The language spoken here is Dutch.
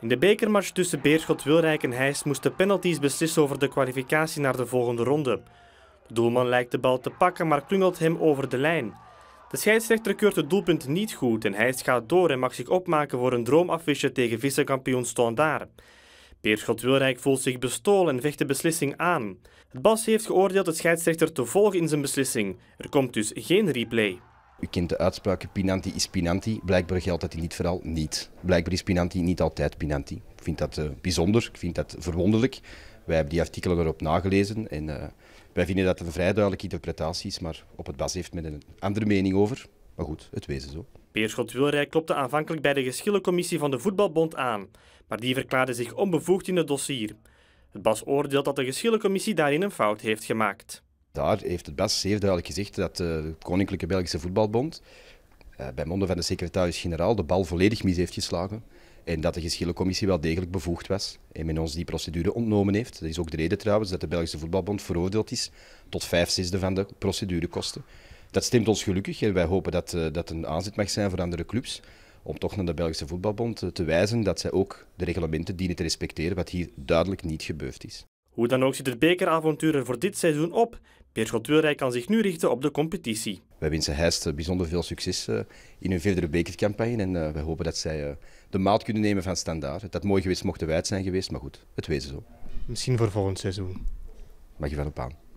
In de bekermatch tussen Beerschot-Wilrijk en Heist moesten penalties beslissen over de kwalificatie naar de volgende ronde. De doelman lijkt de bal te pakken, maar klungelt hem over de lijn. De scheidsrechter keurt het doelpunt niet goed en Heist gaat door en mag zich opmaken voor een droomaffiche tegen vice-kampioen Standaar. Beerschot-Wilrijk voelt zich bestolen en vecht de beslissing aan. Het BAS heeft geoordeeld de scheidsrechter te volgen in zijn beslissing. Er komt dus geen replay. U kent de uitspraken, Pinanti is Pinanti. Blijkbaar geldt dat in dit verhaal niet. Blijkbaar is Pinanti niet altijd Pinanti. Ik vind dat bijzonder, ik vind dat verwonderlijk. Wij hebben die artikelen erop nagelezen en wij vinden dat een vrij duidelijke interpretatie is, maar op het BAS heeft men een andere mening over. Maar goed, het wezen zo. Beerschot-Wilrijk klopte aanvankelijk bij de geschillencommissie van de Voetbalbond aan, maar die verklaarde zich onbevoegd in het dossier. Het BAS oordeelt dat de geschillencommissie daarin een fout heeft gemaakt. Daar heeft het BAS zeer duidelijk gezegd dat de Koninklijke Belgische Voetbalbond bij monden van de secretaris-generaal de bal volledig mis heeft geslagen en dat de geschillencommissie wel degelijk bevoegd was en men ons die procedure ontnomen heeft. Dat is ook de reden trouwens dat de Belgische Voetbalbond veroordeeld is tot 5/6 van de procedurekosten. Dat stemt ons gelukkig en wij hopen dat dat een aanzet mag zijn voor andere clubs om toch naar de Belgische Voetbalbond te wijzen dat zij ook de reglementen dienen te respecteren, wat hier duidelijk niet gebeurd is. Hoe dan ook zit het bekeravontuur er voor dit seizoen op. Beerschot-Wilrijk kan zich nu richten op de competitie. Wij wensen Heist bijzonder veel succes in hun verdere bekercampagne en wij hopen dat zij de maat kunnen nemen van Standaar. Dat mooi geweest mochten wij het zijn geweest, maar goed, het wezen zo. Misschien voor volgend seizoen. Mag je wel op aan.